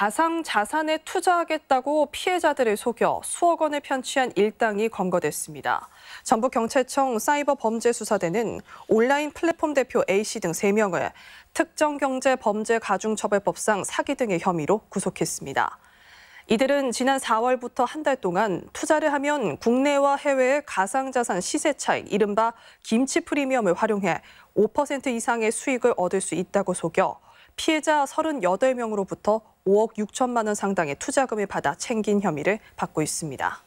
가상 자산에 투자하겠다고 피해자들을 속여 수억 원을 편취한 일당이 검거됐습니다. 전북경찰청 사이버범죄수사대는 온라인 플랫폼 대표 A씨 등 3명을 특정경제범죄가중처벌법상 사기 등의 혐의로 구속했습니다. 이들은 지난 4월부터 한 달 동안 투자를 하면 국내와 해외의 가상자산 시세 차익, 이른바 김치 프리미엄을 활용해 5% 이상의 수익을 얻을 수 있다고 속여 피해자 38명으로부터 5억 6천만 원 상당의 투자금을 받아 챙긴 혐의를 받고 있습니다.